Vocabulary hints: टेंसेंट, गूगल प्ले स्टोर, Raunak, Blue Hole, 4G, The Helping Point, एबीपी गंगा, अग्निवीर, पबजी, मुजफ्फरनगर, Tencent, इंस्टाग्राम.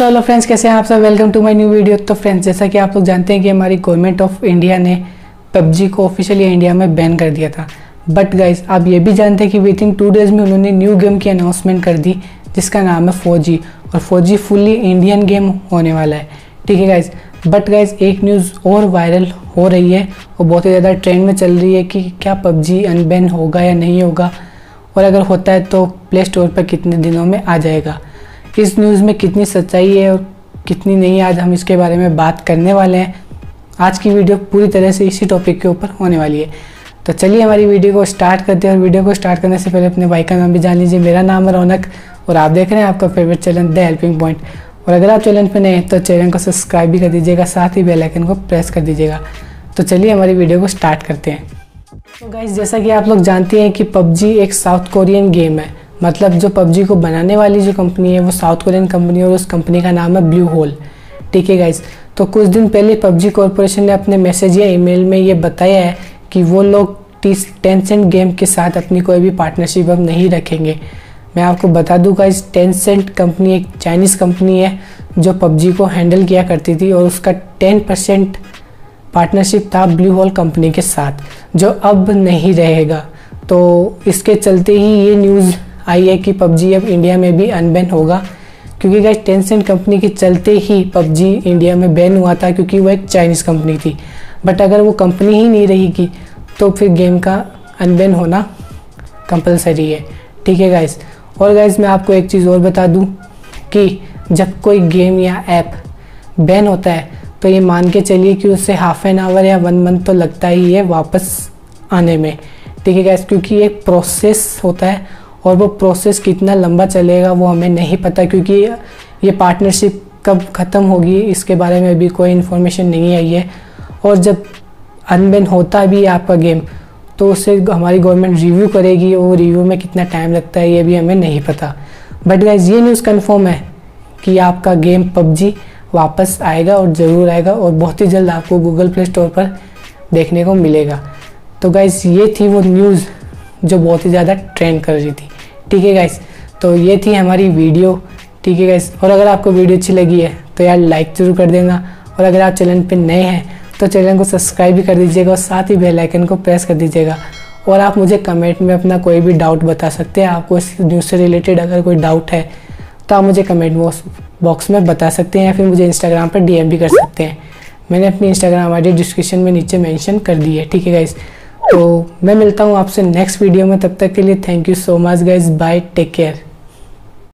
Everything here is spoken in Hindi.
सो हेलो फ्रेंड्स, कैसे हैं आप सब। Welcome to my new video. तो फ्रेंड्स, जैसा कि आप लोग जानते हैं कि हमारी गवर्नमेंट ऑफ इंडिया ने पबजी को ऑफिशियली इंडिया में बैन कर दिया था। बट गाइस, आप ये भी जानते हैं कि विदिन 2 डेज़ में उन्होंने न्यू गेम की अनाउंसमेंट कर दी जिसका नाम है 4G, और 4G फुल्ली इंडियन गेम होने वाला है। ठीक है गाइस। बट गाइस, एक न्यूज़ और वायरल हो रही है और बहुत ही ज़्यादा ट्रेंड में चल रही है कि क्या पबजी अनबैन होगा या नहीं होगा, और अगर होता है तो प्ले स्टोर पर कितने दिनों में आ जाएगा। इस न्यूज़ में कितनी सच्चाई है और कितनी नहीं, आज हम इसके बारे में बात करने वाले हैं। आज की वीडियो पूरी तरह से इसी टॉपिक के ऊपर होने वाली है। तो चलिए हमारी वीडियो को स्टार्ट करते हैं, और वीडियो को स्टार्ट करने से पहले अपने भाई का नाम भी जान लीजिए। मेरा नाम है रौनक और आप देख रहे हैं आपका favourite channel the helping point. और अगर आप चैनल पर नए हैं तो चैनल को सब्सक्राइब भी कर दीजिएगा, साथ ही बेल आइकन को प्रेस कर दीजिएगा। तो चलिए हमारी वीडियो को स्टार्ट करते हैं। तो गाइस, जैसा कि आप लोग जानते हैं कि पबजी एक साउथ कोरियन गेम है। मतलब जो पबजी को बनाने वाली जो कंपनी है वो साउथ कोरियन कंपनी है, और उस कंपनी का नाम है ब्लू होल। ठीक है गाइस। तो कुछ दिन पहले पबजी कॉरपोरेशन ने अपने मैसेज या ईमेल में ये बताया है कि वो लोग टेंसेंट गेम के साथ अपनी कोई भी पार्टनरशिप अब नहीं रखेंगे। मैं आपको बता दूं गाइस, टेंसेंट कंपनी एक चाइनीज़ कंपनी है जो पबजी को हैंडल किया करती थी, और उसका 10% पार्टनरशिप था ब्लू होल कंपनी के साथ, जो अब नहीं रहेगा। तो इसके चलते ही ये न्यूज़ आई है कि पबजी अब इंडिया में भी अनबैन होगा, क्योंकि गाइस टेंसेंट कंपनी के चलते ही पबजी इंडिया में बैन हुआ था, क्योंकि वो एक चाइनीज़ कंपनी थी। बट अगर वो कंपनी ही नहीं रहेगी तो फिर गेम का अनबैन होना कंपलसरी है। ठीक है गाइस। और गाइस, मैं आपको एक चीज़ और बता दूं कि जब कोई गेम या ऐप बैन होता है तो ये मान के चलिए कि उससे ½ एन आवर या 1 मंथ तो लगता ही है वापस आने में। ठीक है गाइस, क्योंकि एक प्रोसेस होता है, और वो प्रोसेस कितना लंबा चलेगा वो हमें नहीं पता, क्योंकि ये पार्टनरशिप कब ख़त्म होगी इसके बारे में भी कोई इन्फॉर्मेशन नहीं आई है। और जब अनबैन होता भी है आपका गेम तो उसे हमारी गवर्नमेंट रिव्यू करेगी, वो रिव्यू में कितना टाइम लगता है ये भी हमें नहीं पता। बट गाइस, ये न्यूज़ कन्फर्म है कि आपका गेम पबजी वापस आएगा, और ज़रूर आएगा, और बहुत ही जल्द आपको गूगल प्ले स्टोर पर देखने को मिलेगा। तो गाइस, ये थी वो न्यूज़ जो बहुत ही ज़्यादा ट्रेंड कर रही थी। ठीक है गाइस। तो ये थी हमारी वीडियो। ठीक है गाइस। और अगर आपको वीडियो अच्छी लगी है तो यार लाइक ज़रूर कर देना, और अगर आप चैनल पे नए हैं तो चैनल को सब्सक्राइब भी कर दीजिएगा, और साथ ही बेल आइकन को प्रेस कर दीजिएगा। और आप मुझे कमेंट में अपना कोई भी डाउट बता सकते हैं। आपको इस न्यूज़ से रिलेटेड अगर कोई डाउट है तो आप मुझे कमेंट बॉक्स में बता सकते हैं, या फिर मुझे इंस्टाग्राम पर DM भी कर सकते हैं। मैंने अपनी इंस्टाग्राम ID डिस्क्रिप्शन में नीचे मेंशन कर दी है। ठीक है गाइस। तो मैं मिलता हूँ आपसे नेक्स्ट वीडियो में। तब तक के लिए thank you so much guys. Bye, take care.